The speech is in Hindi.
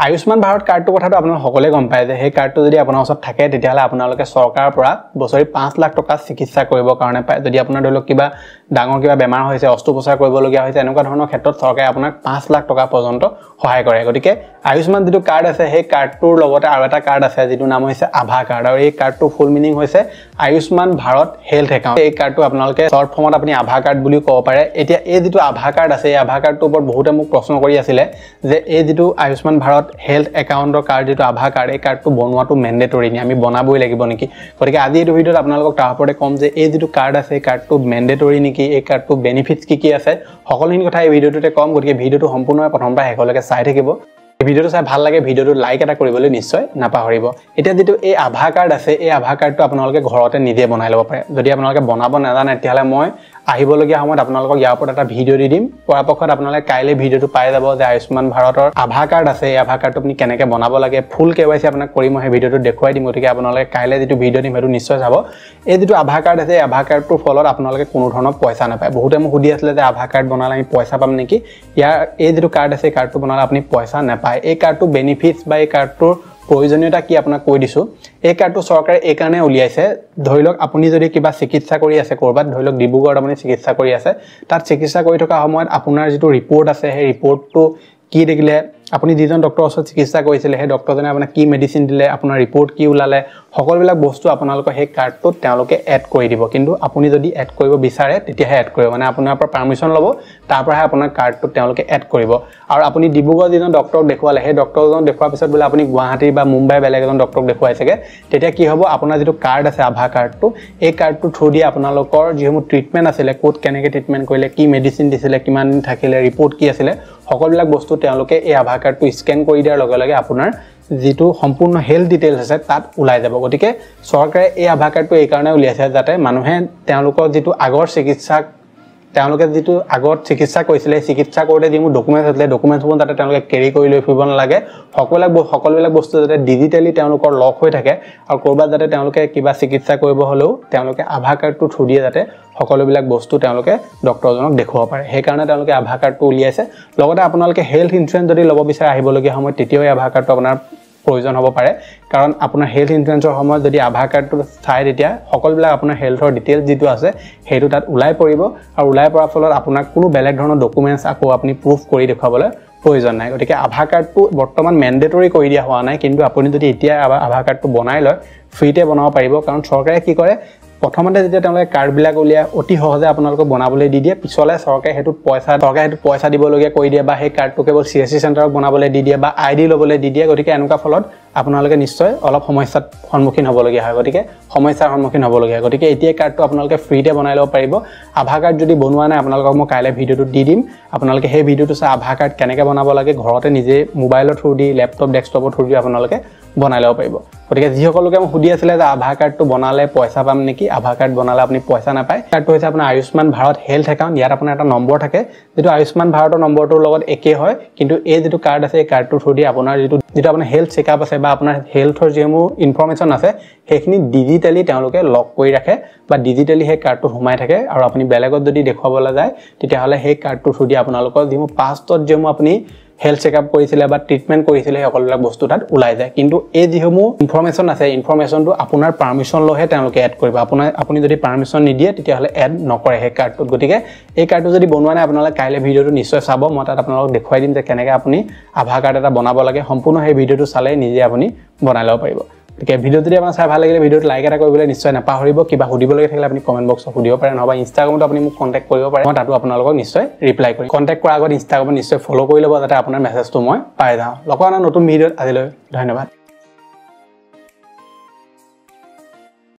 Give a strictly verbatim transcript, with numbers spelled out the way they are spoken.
आयुष्मान भारत कार्डটোৰ কথাটো আপোনালোক সকলোৱে গম পায় যে সেই কাৰ্ডটো যদি আপোনাৰ ওচৰত থাকে তেতিয়াহলে আপোনালোকে চৰকাৰৰ পৰা বছৰি পাঁচ লাখ টকা চিকিৎসা কৰিব কাৰণে পায়। যদি আপোনাৰ দলক কিবা ডাঙৰ কিবা বেমাৰ হৈছে অস্ত্ৰোপচাৰ কৰিব লগা হৈছে এনেকুৱা ধৰণৰ ক্ষেত্ৰত চৰকাৰে আপোনাক পাঁচ লাখ টকা পৰ্যন্ত সহায় কৰে। গতিকে আয়ুষ্মান যিটো কাৰ্ড আছে সেই কাৰ্ডটোৰ লগতে আৰু এটা কাৰ্ড আছে যিটো নাম হৈছে আভা কাৰ্ড আৰু এই কাৰ্ডটো ফুল মিনিং হৈছে আয়ুষ্মান ভাৰত হেলথ একাউণ্ট। এই কাৰ্ডটো আপোনালোকে শর্ট ফৰ্মত আপুনি আভা কাৰ্ড বুলি ক'ব পাৰে। এতিয়া এই যিটো আভা কাৰ্ড আছে এই আভা কাৰ্ডটোৰ ওপৰত বহুতে মোক প্ৰশ্ন কৰি আছিলে যে এই যিটো Ayushman Bharat health account card जी आभा कार्ड यह कार्ड तो बनवा तो मेन्डेटरी नहीं बनाब लगे निकी गति आज ये भिडिओ अपने कम जी कार्ड आए कार्ड तो मेन्डेटरी निकी कार्ड तो बेनिफिट्स की सकोखिन कथा भिडिओते कम गए भिडिओ सम्पूर्ण प्रथम पर शेषलैके चाह भिडिओ चाह भल लगे भिडिओ लाइक निश्चय नपाहरिब। इतना जी आभा कार्ड आए ये आभा कार्ड तो अपने घरते निजे बना लो पे जो अपने बनाब नाजाने मैं आहिबलगिया समयत आपनालोक यार ऊपर एटा भिडिओ दि दिम परापक्षत आपनाले काइले भिडिओ पाई जाब जे आयुष्मान भारतर आभा कार्ड आछे ए आभा कार्डटो आपनि केनेके बनाब लागे फुल केवाईसी आपनाक करि महे भिडिओ देखुवाई दिम। गतिके आपनाले काइले जितु भिडिओ दिम हेतु निश्चय चाब। ए जितु आभा कार्ड आछे ए आभा कार्डटोर फलत आपनालोके कोनो धৰণৰ পইচা নাপায়। বহুতে মোক সুধি আছিলে যে আভা কাৰ্ড বনালে আমি পইচা পাম নেকি? ইয়াৰ এই জিতু কাৰ্ড আছে কাৰ্ডটো বনালে আপুনি পইচা নাপায়। এই কাৰ্ডটো বেনিফিটছ বা এই কাৰ্ডটোৰ प्रयोजनीयता कि आपको कह दूँ एक कार्ड तो सरकार एक कारण उलिया धरी लग आनी जो क्या चिकित्सा करबाद धरी लग डिब्रुगढ़ आनी चिकित्सा तक चिकित्सा समय अपना जी रिपोर्ट आसे है रिपोर्ट तो कि देखिले अपनी जी डॉक्टर ओर चिकित्सा करें डॉक्टर अपना कि मेडिसिन दिले अपना रिपोर्ट कि ऊलाले सकल बस्तु अपने कार्डटे एड कर दी कि आनी जो एड कर विचारे एड कर मैं अपना परमिशन लो तार अपना कार्डटे एड कर और अपनी डिब्रुगढ़ जी डॉक्टरक देखाले डॉक्टरजन देखा पास बोले अपनी गुवाहाटी मुम्बई बेलेग एजन डॉक्टरक देखाईगे कि हम अपना जी कार्ड आए आभा कार्ड यह कार्ड थ्रू दिए अपना जी ट्रिटमेंट आसे कत के ट्रिटमेंट करें कि मेडिसिन दिखे किन थी रिपोर्ट की आसे सकल बस्तु यह आभा कार्ड तो स्कैन कर दियार अपनार जी सम्पूर्ण हेल्थ डिटेल्स आए तक ऊल् जा। गति के सरकारे यह आभा कार्ड तो यह उलिया जाते मानुहे जी आगर चिकित्सा जी आगत चिकित्सा कर चिकित्सा करते जी डकुमेंट्स आते डकुमेंट्स जाते केरी कर फुब नाले सको सकोबी बस्तु जो डिजिटेली लक हो थे और कौरबाद जाते क्या चिकित्सा करें आभा कार्ड तो थ्रू दिए जाते सकोबी बस्तु डॉक्टरजनक देखा पे कारण आभा कार्ड तो उलिया अपने हेल्थ इन्सुरेन्स जो लो विचार समय तैयार आभा कार्ड तो अपना प्रयोजन हम पे कारण अपना हेल्थ इन्सुरेन्सर समय जो आभा कार्ड तो चाय सकोबी अपना हेल्थर डिटेल्स जी आए तक ऊल् पड़ब और ऊल् पर फल अपना कोनो बेलेग धৰণৰ डकुमेंट्स आको अपनी प्रूफ कर देखाबले प्रयोजन ना। गति के आभा कार्ड तो बर्तमान मेन्डेटरी कर दिया हुआ ना कि आपुनि जो इतना आभा कार्ड तो बनाई लय फ्रीते बनाव पारिब कारण सरकारे कि करे प्रथमते जब कार्डबिल उलिया अति सहजे आपको बनाबले दी दिए पिछले सरकार पैसा सरकार पैसा दिबलगिया कर दिए कार्ड तो केवल सी एस सी सेन्टारक बनाबले दी दिए आई डी लबले दी दिए। गति के एनका फलत आपनालोके निश्चय अलग समस्यार सम्मुखीन हबलगिया है। गति के समस्यार सम्मुखीन हबलगिया गति के एतिया कार्ड तो आपनालोके फ्रीते बनाई लो पारिब। आभा कार्ड जदि बनवा ना आपनालोक मैं काइले भिडिओ दी दिम आपनालोके हेइ भिडिओ चाइ आभा कार्ड केनेके बनाब लागे घरते निजे मोबाइलर थ्रू दी लैपटप डेस्कटपर थ्रू दी आपनालोके बनाई लो पारिब। गति जी सकोलोके मैं सुधि आছিলে जे आभा कार्ड तो बनाले पैसा पाम नेकि आभा कार्ड बनाले आपनि पैसा नापाय। कार्ड तो होइसे आपना आयुष्मान भारत हेल्थ एकाउंट यार आपना एटा नम्बर थाके जेतु आयुष्मान भारतर नम्बरटोर लगत एके हय किन्तु ए जेतु कार्ड आसे ए कार्डटो थ्रू दी आपनार जेतु जेतु आपना हेल्थ चेकअप आसे बा आपनार हेल्थर जेमो इनफर्मेशन आसे हेखिनि डिजिटेली तेओलोके लक करि राखे बा डिजिटेली हे कार्डटो हुमाय थाके आरो आपनि बेलेगत जदि देखाबला जाय तेतियाहले हे कार्डटो थ्रू दी आपनालोकर जेमो पास्टत जेमो आपनि हेल्थ चेकअप कर ट्रिटमेंट कर बस्तु तक ऊल् जाए कि जिसमें इनफर्मेशन आए इनफर्मेशन तो अपना परमिशन लैहे एड कर अपनी जो परमिशन निदिए एड नक कार्ड तो। गति के कार्ड तो जो बनवा ना अपना कई भिडिओ निश्चय चाब मैं तक अपना देखा दीम के आभा कार्ड एट बनाब लगे सम्पूर्ण सभी भिडिओ चाले निजे अपनी बनाई लो पार। गति भिडिओ जो अपना चाह भाई लगे भिडिओ लाइक एट निश्चय नपाहरिब क्या सुधलगे थे अपनी कमेंट बक्स सुधो पे ना इन्स्टाग्राम अपनी मोबाइल कन्टेक्ट कर तक अपना निश्चय रिप्लाई कर कन्टेक्ट कर आगे इन्स्टाग्राम निश्चय फलो कर लो जाते अपना मेसेज तो मैं पाई जाऊँ। नतुन भिडिओ आज धन्यवाद।